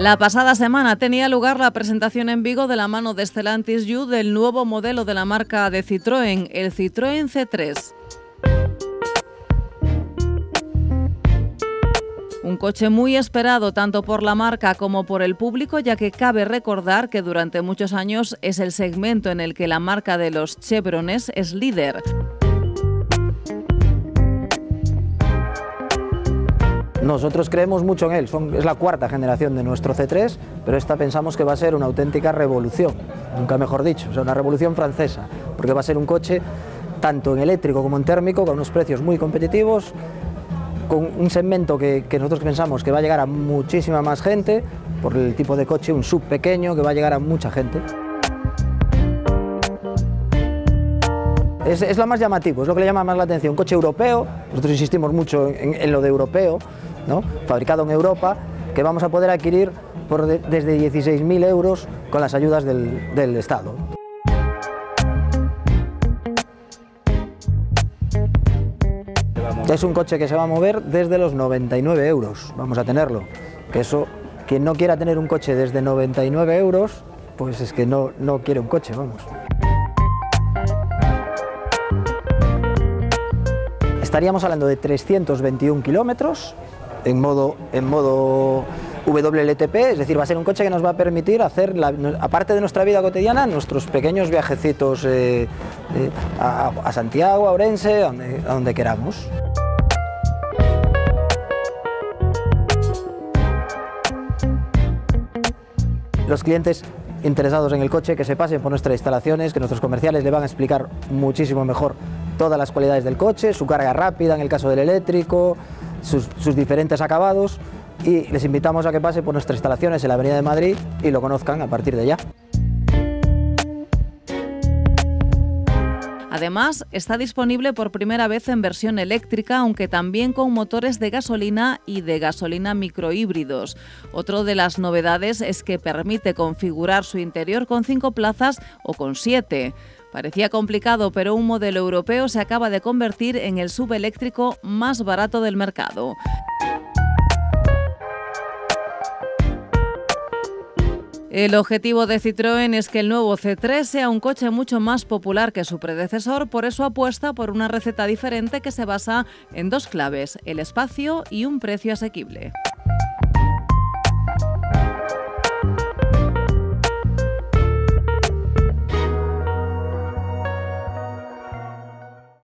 La pasada semana tenía lugar la presentación en Vigo de la mano de Stellantis You del nuevo modelo de la marca de Citroën, el Citroën C3. Un coche muy esperado tanto por la marca como por el público, ya que cabe recordar que durante muchos años es el segmento en el que la marca de los Chevrones es líder. Nosotros creemos mucho en él, es la cuarta generación de nuestro C3, pero esta pensamos que va a ser una auténtica revolución, nunca mejor dicho, o sea, una revolución francesa, porque va a ser un coche tanto en eléctrico como en térmico, con unos precios muy competitivos, con un segmento que nosotros pensamos que va a llegar a muchísima más gente, por el tipo de coche, un SUV pequeño que va a llegar a mucha gente. Es lo más llamativo, es lo que le llama más la atención, un coche europeo, nosotros insistimos mucho en lo de europeo, ¿no? Fabricado en Europa, que vamos a poder adquirir desde 16.000 euros con las ayudas del Estado. Es un coche que se va a mover desde los 99 euros, vamos a tenerlo, que eso, quien no quiera tener un coche desde 99 euros, pues es que no quiere un coche, vamos. Estaríamos hablando de 321 kilómetros en modo WLTP, es decir, va a ser un coche que nos va a permitir hacer, aparte de nuestra vida cotidiana, nuestros pequeños viajecitos a Santiago, a Ourense, a donde queramos. Los clientes interesados en el coche que se pasen por nuestras instalaciones, que nuestros comerciales le van a explicar muchísimo mejor todas las cualidades del coche, su carga rápida en el caso del eléctrico, sus diferentes acabados, y les invitamos a que pase por nuestras instalaciones en la Avenida de Madrid y lo conozcan a partir de ya. Además, está disponible por primera vez en versión eléctrica, aunque también con motores de gasolina y de gasolina microhíbridos. Otra de las novedades es que permite configurar su interior con 5 plazas o con 7. Parecía complicado, pero un modelo europeo se acaba de convertir en el SUV eléctrico más barato del mercado. El objetivo de Citroën es que el nuevo C3 sea un coche mucho más popular que su predecesor, por eso apuesta por una receta diferente que se basa en dos claves: el espacio y un precio asequible.